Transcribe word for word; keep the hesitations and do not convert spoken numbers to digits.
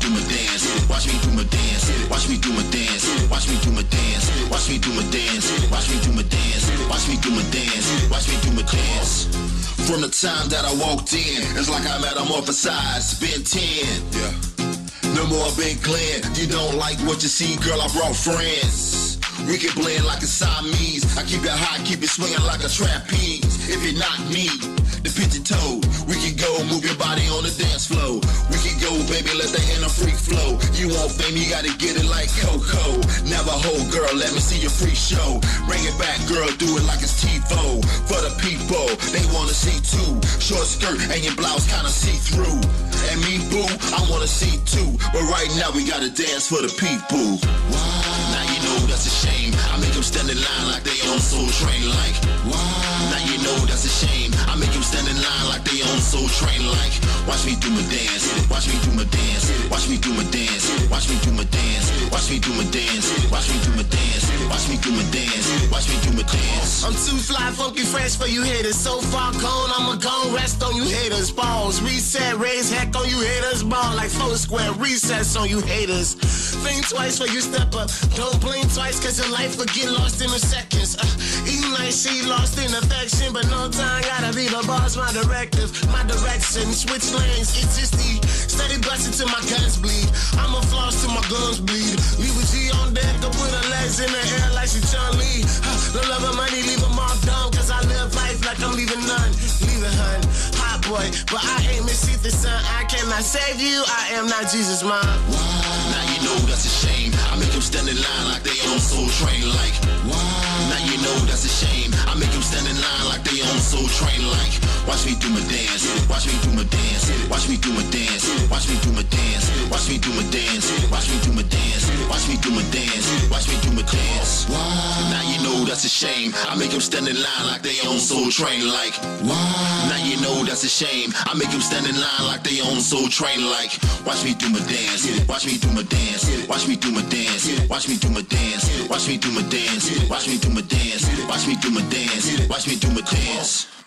do my dance, watch me do my dance, watch me do my dance, watch me do my dance, watch me do my dance, watch me do my dance, watch me do my dance, watch me do my dance. From the time that I walked in, it's like I'm metamorphosized, been ten. Yeah. No more big Glenn. You don't like what you see, girl, I brought friends. We can blend like a Siamese. I keep it high, keep it swinging like a trapeze. If it not me, the pigeon toe. We can go, move your body on the dance floor. We can go, baby, let the inner freak flow. You want fame, you gotta get it like Coco. Never hold, girl, let me see your free show. Bring it back, girl, do it like it's TiVo. For the people, they wanna see too. Short skirt and your blouse kinda see-through. And me, boo, I wanna see too. But right now, we gotta dance for the people. Now you know that's a shame. I make them stand in line like they on Soul Train like. Now you know that's a shame. I make them stand in line like they on Soul Train like. Watch me do my dance. Watch me do my dance. Watch me do my dance. Watch me do my dance. Watch me do my dance. Watch me do my dance. Watch me do my dance. Watch me do my dance. I'm too fly, funky, fresh for you haters. So far gone, I'ma go rest on you haters. Balls reset, raise heck on you haters. Ball like four square recess on you haters. Think twice for you step up. Don't blink twice, cause your life will get lost in a seconds. Uh, eating like she lost in affection, but no time, gotta be the boss, my directive, my direction. Switch lanes, it's just the steady busting till my guns bleed. I'ma floss till my guns bleed. Leave a G on deck, I put her legs in the air like she John Lee. Uh, no love of money, leave them all dumb, cause I live life like I'm leaving none. Leave it, hun. Hot boy, but I ain't Miss Ether, son. I cannot save you, I am not Jesus, mom. Now you know that's a shame. I make them stand in line like they on Soul Train like. Now you know that's a shame. I make them stand in line like they on Soul Train like. Watch me do my dance, watch me do my dance, watch me do my dance, watch me do my dance, watch me do my dance, watch me do my dance, watch me do my dance, watch me do my dance. Now you know that's a shame. I make them stand in line like they on Soul Train like. Now you know that's a shame. I make them stand in line like they on Soul Train like. Watch me do my dance, watch me do my dance, watch me do my dance. Watch me do my dance, watch me do my dance, watch me do my dance, watch me do my dance, watch me do my dance.